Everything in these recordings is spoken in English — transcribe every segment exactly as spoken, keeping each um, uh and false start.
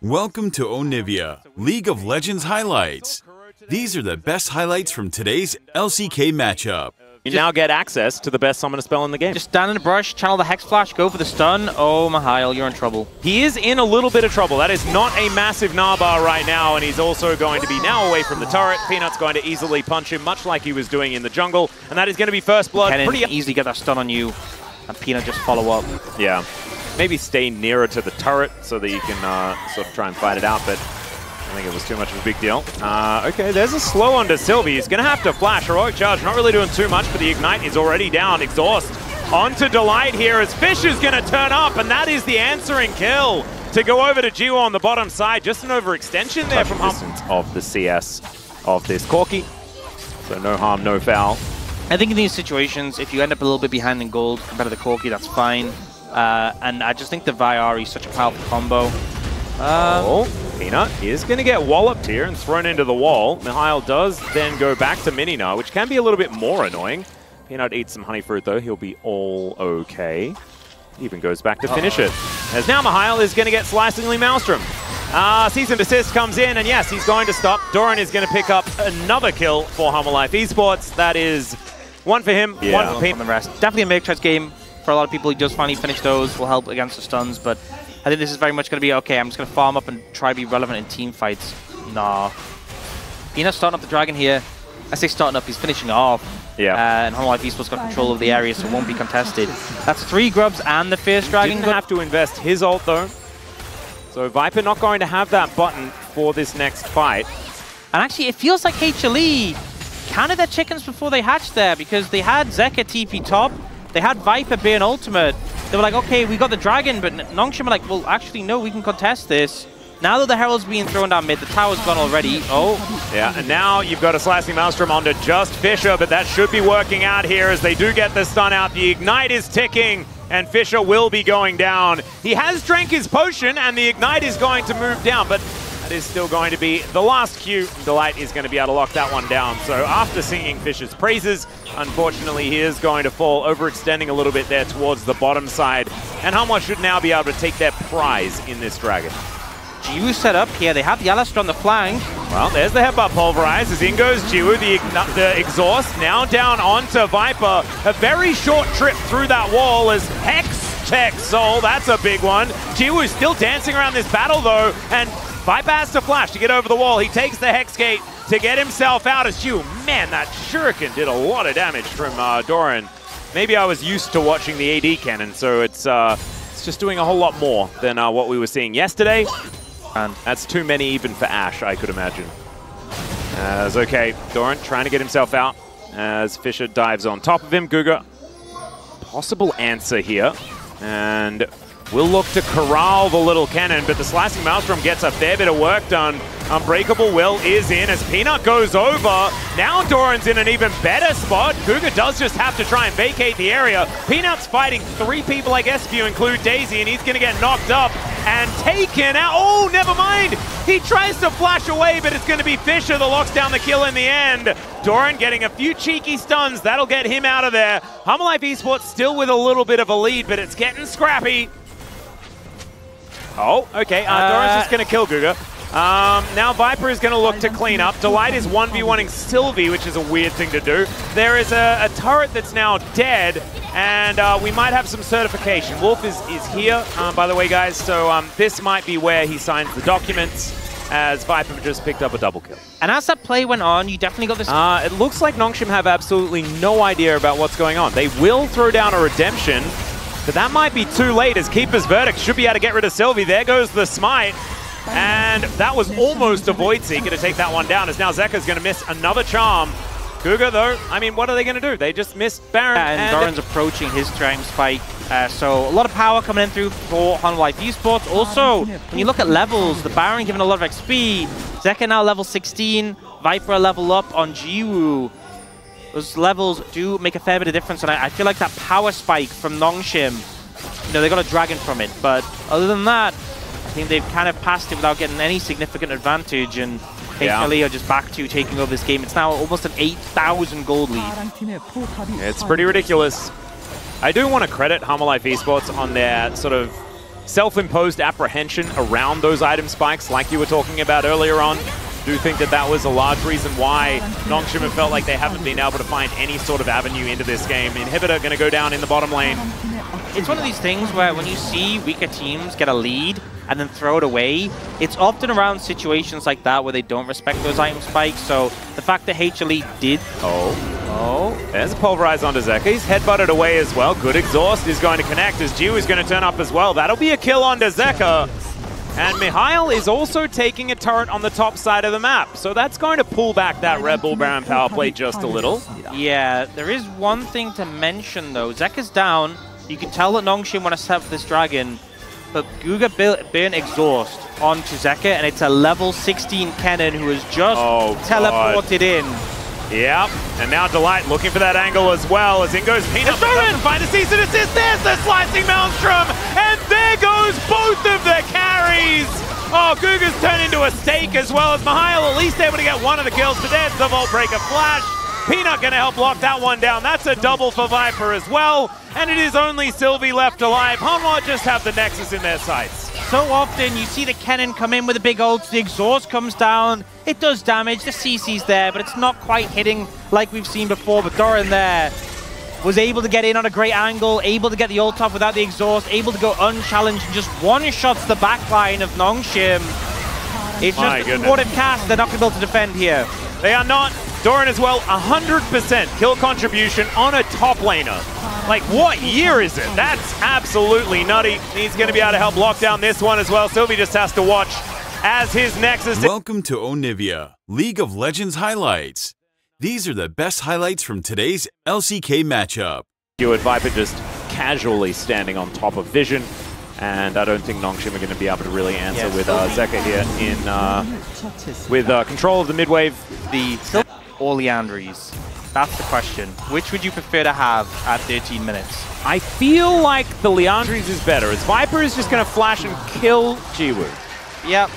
Welcome to Onivia, League of Legends highlights. These are the best highlights from today's L C K matchup. You now get access to the best summoner spell in the game. Just stand in the brush, channel the Hex Flash, go for the stun. Oh, Mahail, you're in trouble. He is in a little bit of trouble. That is not a massive Narbar right now, and he's also going to be now away from the turret. Peanut's going to easily punch him, much like he was doing in the jungle, and that is going to be first blood. Can pretty easily get that stun on you, and Peanut just follow up. Yeah. Maybe stay nearer to the turret so that you can uh, sort of try and fight it out, but I think it was too much of a big deal. Uh, okay, there's a slow on to Sylvie. He's going to have to flash. Heroic Charge not really doing too much, but the Ignite is already down. Exhaust onto Delight here as Fish is going to turn up, and that is the answering kill to go over to Jiwa on the bottom side. Just an overextension there from Hump of the C S of this Corky. So no harm, no foul. I think in these situations, if you end up a little bit behind in gold compared to the Corky, that's fine. Uh, and I just think the Viper is such a powerful combo. Uh, oh, Peanut is going to get walloped here and thrown into the wall. Mahail does then go back to Minina, which can be a little bit more annoying. Peanut eats some honey fruit, though. He'll be all okay. He even goes back to finish uh-oh. it. As now Mahail is going to get slicingly Maelstrom. Uh, Cease and Desist comes in, and yes, he's going to stop. Doran is going to pick up another kill for Hanwha Life Esports. That is one for him, yeah. one for Peanut. Definitely a make-touch game. For a lot of people, he does finally finish those, will help against the stuns, but I think this is very much going to be okay. I'm just going to farm up and try to be relevant in team fights. Nah. Peanut's starting up the dragon here. I say starting up, he's finishing it off. Yeah. Uh, and Hanwha Life Esports got control of the area, so it won't be contested. That's three grubs and the Fierce Dragon. Didn't have to invest his ult, though. So Viper not going to have that button for this next fight. And actually, it feels like H L E counted their chickens before they hatched there, because they had Zeka T P top. They had Viper be an ultimate. They were like, okay, we got the dragon, but Nongshim were like, well, actually, no, we can contest this. Now that the Herald's being thrown down mid, the tower's gone already. Oh. Yeah, and now you've got a slicing Maelstrom onto just Fisher, but that should be working out here as they do get the stun out. The Ignite is ticking, and Fisher will be going down. He has drank his potion, and the Ignite is going to move down, but that is still going to be the last Q. Delight is going to be able to lock that one down. So after singing Fisher's praises, unfortunately he is going to fall, overextending a little bit there towards the bottom side. And Hanwha should now be able to take their prize in this dragon. Jiwa set up here. They have the Alistair on the flank. Well, there's the headbutt pulverized. As in goes Jiwa, the, the exhaust now down onto Viper. A very short trip through that wall as Hex checks Soul. That's a big one. Jiwa's still dancing around this battle though, and Viper has to flash to get over the wall. He takes the Hex Gate to get himself out as Jiwa. Man, that shuriken did a lot of damage from uh, Doran. Maybe I was used to watching the A D cannon, so it's uh, it's just doing a whole lot more than uh, what we were seeing yesterday. And that's too many even for Ashe, I could imagine. As okay, Doran trying to get himself out as Fisher dives on top of him. Kuga, possible answer here. And we'll look to corral the little cannon, but the slicing Maelstrom gets a fair bit of work done. Unbreakable Will is in as Peanut goes over. Now Doran's in an even better spot. Kuga does just have to try and vacate the area. Peanut's fighting three people, I guess, if you include Daisy, and he's going to get knocked up and taken out. Oh, never mind. He tries to flash away, but it's going to be Fisher that locks down the kill in the end. Doran getting a few cheeky stuns. That'll get him out of there. Hanwha Life Esports still with a little bit of a lead, but it's getting scrappy. Oh, okay, uh, uh, Doran's just going to kill Kuga. Um, now Viper is going to look to clean up. Delight is one v one-ing Sylvie, which is a weird thing to do. There is a, a turret that's now dead, and uh, we might have some certification. Wolf is, is here, um, by the way, guys, so um, this might be where he signs the documents, as Viper just picked up a double kill. And as that play went on, you definitely got this... Uh, it looks like Nongshim have absolutely no idea about what's going on. They will throw down a redemption, but that might be too late as Keeper's Verdict should be able to get rid of Sylvie. There goes the smite. And that was almost a Void Seek. Going to take that one down as now Zeka's going to miss another charm. Kuga, though, I mean, what are they going to do? They just missed Baron. And, and Doran's approaching his Dragon Spike. Uh, so a lot of power coming in through for Hanwha Life Esports. Also, when you look at levels, the Baron giving a lot of X P. Zeka now level sixteen. Viper level up on Jiwa. Those levels do make a fair bit of difference, and I, I feel like that power spike from Nongshim, you know, they got a dragon from it, but other than that, I think they've kind of passed it without getting any significant advantage, and H L E are just back to taking over this game. It's now almost an eight thousand gold lead. It's pretty ridiculous. I do want to credit Hanwha Life Esports on their sort of self-imposed apprehension around those item spikes like you were talking about earlier on. I do think that that was a large reason why Nongshim have felt like they haven't been able to find any sort of avenue into this game. Inhibitor going to go down in the bottom lane. It's one of these things where when you see weaker teams get a lead and then throw it away, it's often around situations like that where they don't respect those item spikes. So the fact that H L E did... Oh. Oh, there's a pulverize onto Zeka. He's headbutted away as well. Good exhaust is going to connect as Jiwa is going to turn up as well. That'll be a kill onto Zeka. And Mahail is also taking a turret on the top side of the map. So that's going to pull back that Red Bull Baron power play just a little. Yeah, there is one thing to mention though. Zeka's down. You can tell that Nongshim want to set up this dragon. But Kuga burn exhaust onto Zeka, and it's a level sixteen cannon who has just oh, teleported in. Yep, and now Delight looking for that angle as well, as in goes Peanut and find a cease and assist. There's the slicing Maelstrom, and there goes both of the carries. Oh, Kuga's turned into a stake as well, as Mahail at least able to get one of the kills, but there's the Volt Breaker Flash. Peanut gonna help lock that one down. That's a double for Viper as well, and it is only Sylvie left alive. Hanwha just have the Nexus in their sights. So often you see the cannon come in with a big ult, the exhaust comes down, it does damage, the C C's there, but it's not quite hitting like we've seen before. But Doran there was able to get in on a great angle, able to get the ult off without the exhaust, able to go unchallenged, and just one-shots the backline of Nongshim. It's just a supportive cast, they're not going to be able to defend here. They are not. Doran as well, one hundred percent kill contribution on a top laner. Like, what year is it? That's absolutely nutty. He's going to be able to help lock down this one as well. Sylvie just has to watch as his Nexus... Welcome to Onivia, League of Legends highlights. These are the best highlights from today's L C K matchup. You and Viper just casually standing on top of Vision, and I don't think Nongshim are going to be able to really answer yes. with uh, Zeka here in... Uh, with uh, control of the midwave, the... Or Liandris. That's the question. Which would you prefer to have at thirteen minutes? I feel like the Liandris is better, as Viper is just going to flash and kill Jiwa. Yep.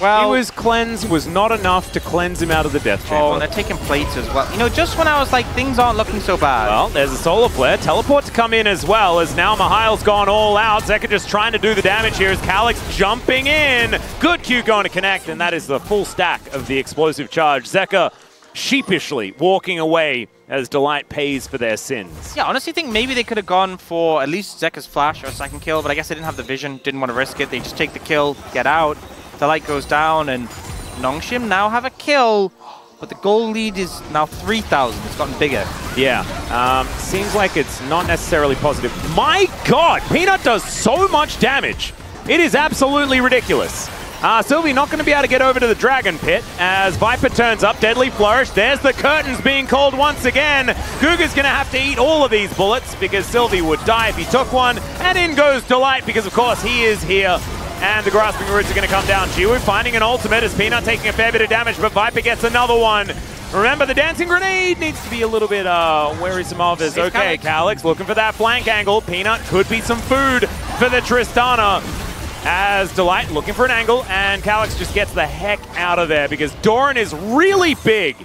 Well, Jiwa's cleanse was not enough to cleanse him out of the death chamber. Oh, and they're taking plates as well. You know, just when I was like, things aren't looking so bad. Well, there's a Solar Flare. Teleport to come in as well, as now Mahail's gone all out. Zeka just trying to do the damage here as Kallax jumping in. Good Q going to connect, and that is the full stack of the explosive charge. Zeka sheepishly walking away as Delight pays for their sins. Yeah, honestly, I think maybe they could have gone for at least Zeka's flash or a second kill, but I guess they didn't have the vision, didn't want to risk it. They just take the kill, get out. Delight goes down, and Nongshim now have a kill, but the goal lead is now three thousand. It's gotten bigger. Yeah, um, seems like it's not necessarily positive. My God, Peanut does so much damage. It is absolutely ridiculous. Uh, Sylvie not going to be able to get over to the Dragon Pit as Viper turns up. Deadly Flourish. There's the Curtains being called once again. Kuga's going to have to eat all of these bullets because Sylvie would die if he took one. And in goes Delight because, of course, he is here. And the Grasping Roots are going to come down. Jiwa finding an ultimate as Peanut taking a fair bit of damage, but Viper gets another one. Remember, the Dancing Grenade needs to be a little bit uh, worrisome of as, okay, Kallax looking for that flank angle. Peanut could be some food for the Tristana. As Delight looking for an angle, and Kallax just gets the heck out of there because Doran is really big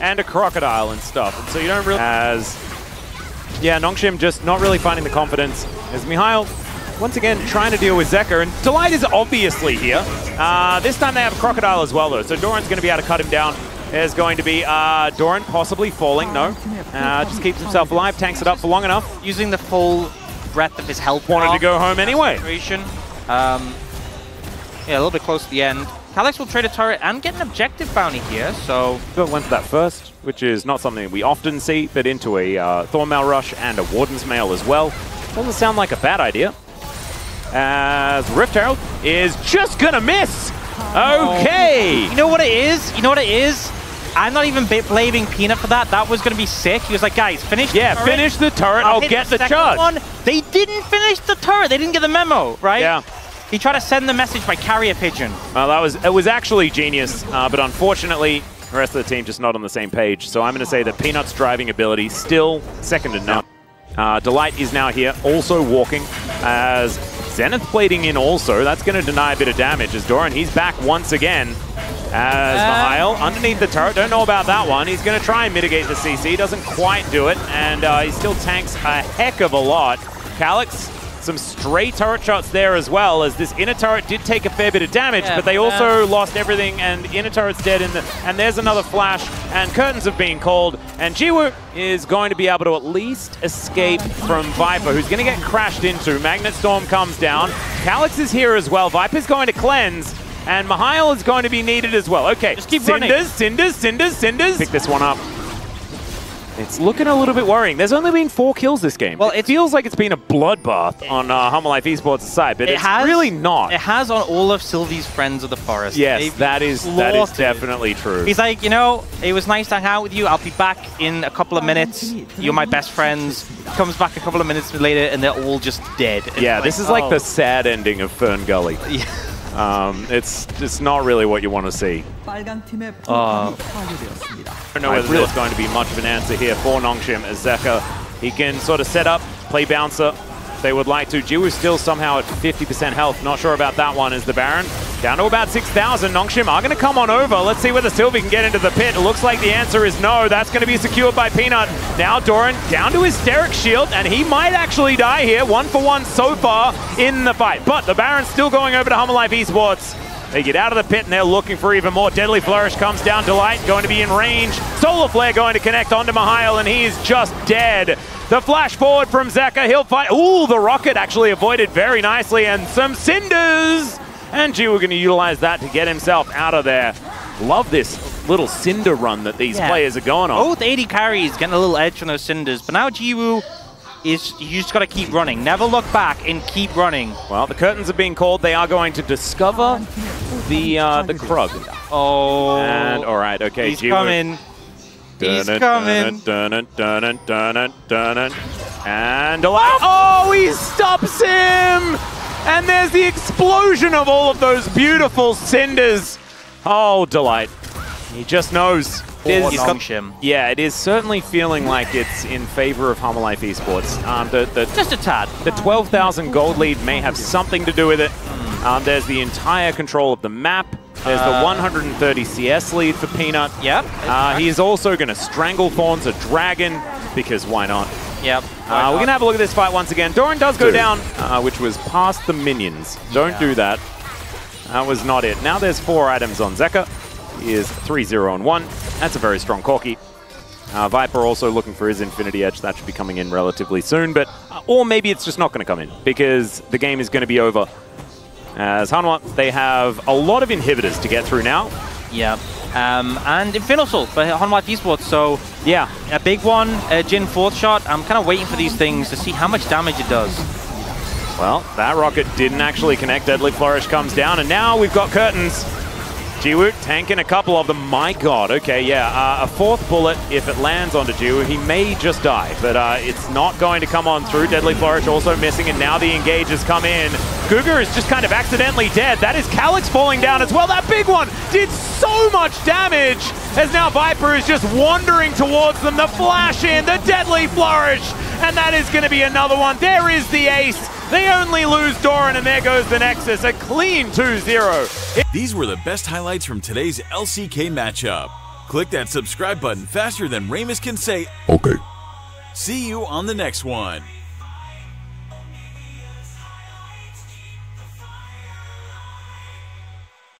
and a crocodile and stuff. And so you don't really... As, yeah, Nongshim just not really finding the confidence as Mahail once again trying to deal with Zeka, and Delight is obviously here. Uh, this time they have a crocodile as well though, so Doran's going to be able to cut him down. There's going to be uh, Doran possibly falling, no. Uh, just keeps himself alive, tanks it up for long enough. Using the full breadth of his health. Wanted to go home anyway. Um, yeah, a little bit close to the end. Kallax will trade a turret and get an objective bounty here, so... But went for that first, which is not something we often see, but into a uh, Thornmail Rush and a Warden's Mail as well. Doesn't sound like a bad idea. As Rift Herald is just gonna miss! Okay! Oh. You know what it is? You know what it is? I'm not even blaming Peanut for that. That was going to be sick. He was like, guys, finish yeah, the turret. Yeah, finish the turret. I'll, I'll get the, the charge. One. They didn't finish the turret. They didn't get the memo, right? Yeah. He tried to send the message by carrier pigeon. Well, that was, it was actually genius, uh, but unfortunately, the rest of the team just not on the same page. So I'm going to say that Peanut's driving ability still second to none. Uh, Delight is now here, also walking as Zenith plating in also. That's going to deny a bit of damage as Doran, he's back once again. As Mahail um, underneath the turret, don't know about that one. He's going to try and mitigate the C C, doesn't quite do it, and uh, he still tanks a heck of a lot. Kallax Some stray turret shots there as well, as this inner turret did take a fair bit of damage, yeah, but they also um, lost everything, and inner turret's dead, in the, and there's another flash, and Curtains have been called, and Jiwa is going to be able to at least escape from Viper, who's going to get crashed into. Magnet Storm comes down. Kallax is here as well. Viper's going to Cleanse, and Mahail is going to be needed as well. Okay, just keep Cinders, running. Cinders, Cinders, Cinders. Pick this one up. It's looking a little bit worrying. There's only been four kills this game. Well, it feels like it's been a bloodbath on uh, Hanwha Life Esports' side, but it it's has, really not. It has on all of Sylvie's Friends of the Forest. Yes, They've that is that is definitely true. He's like, you know, it was nice to hang out with you. I'll be back in a couple of minutes. You're my best friends. Comes back a couple of minutes later, and they're all just dead. And yeah, like, this is oh. like the sad ending of Fern Gully. Yeah. Um, it's it's not really what you want to see. Uh, I don't know whether there's going to be much of an answer here for Nongshim as Zeka. He can sort of set up, play bouncer if they would like to. Jiwu's still somehow at fifty percent health. Not sure about that one as the Baron. Down to about six thousand. Nongshim are going to come on over. Let's see whether Sylvie can get into the pit. It looks like the answer is no. That's going to be secured by Peanut. Now Doran down to his Steric Shield, and he might actually die here. One for one so far in the fight. But the Baron's still going over to Hanwha Life Esports. They get out of the pit, and they're looking for even more. Deadly Flourish comes down. Delight going to be in range. Solar Flare going to connect onto Mahail, and he is just dead. The flash forward from Zeka. He'll fight. Ooh, the Rocket actually avoided very nicely, and some Cinders. And Jiwa going to utilize that to get himself out of there. Love this little Cinder run that these yeah. players are going on. Both A D carries getting a little edge on those Cinders, but now Jiwa is, you just got to keep running. Never look back and keep running. Well, the Curtains are being called. They are going to discover the uh, the Krug. Oh. And, all right, okay, He's Jiwa. coming. He's dun coming. Dun dun dun dun dun dun dun. And oh, oh, he stops him! And there's the explosion of all of those beautiful Cinders. Oh, Delight. He just knows. There's, he's got, yeah, it is certainly feeling like it's in favor of Hanwha Life Esports. Um, the, the, just a tad. The twelve thousand gold lead may have something to do with it. Um, there's the entire control of the map. There's uh, the one hundred thirty C S lead for Peanut. Yep. Uh, he is also going to strangle Thorns a Dragon, because why not? Yep. Uh, we're going to have a look at this fight once again. Doran does go Dude. down, uh, which was past the minions. Don't yeah. do that. That was not it. Now there's four items on Zeka. He is three zero and one. That's a very strong Corky. Uh, Viper also looking for his Infinity Edge. That should be coming in relatively soon. but uh, Or maybe it's just not going to come in, because the game is going to be over. As Hanwha, they have a lot of inhibitors to get through now. Yeah. Um, and Infinite Assault for Hanwha Life Esports, so yeah, a big one, a Jin fourth shot. I'm kind of waiting for these things to see how much damage it does. Well, that Rocket didn't actually connect. Deadly Flourish comes down, and now we've got Curtains. Jiwa tanking a couple of them. My god, okay, yeah, uh, a fourth bullet, if it lands onto Jiwa, he may just die, but uh, it's not going to come on through. Deadly Flourish also missing, and now the engage has come in. Kuga is just kind of accidentally dead. That is Kallax falling down as well. That big one did so much damage, as now Viper is just wandering towards them. The flash in, the Deadly Flourish, and that is going to be another one. There is the ace. They only lose Doran, and there goes the Nexus. A clean two zero. These were the best highlights from today's L C K matchup. Click that subscribe button faster than Ramus can say, okay. See you on the next one.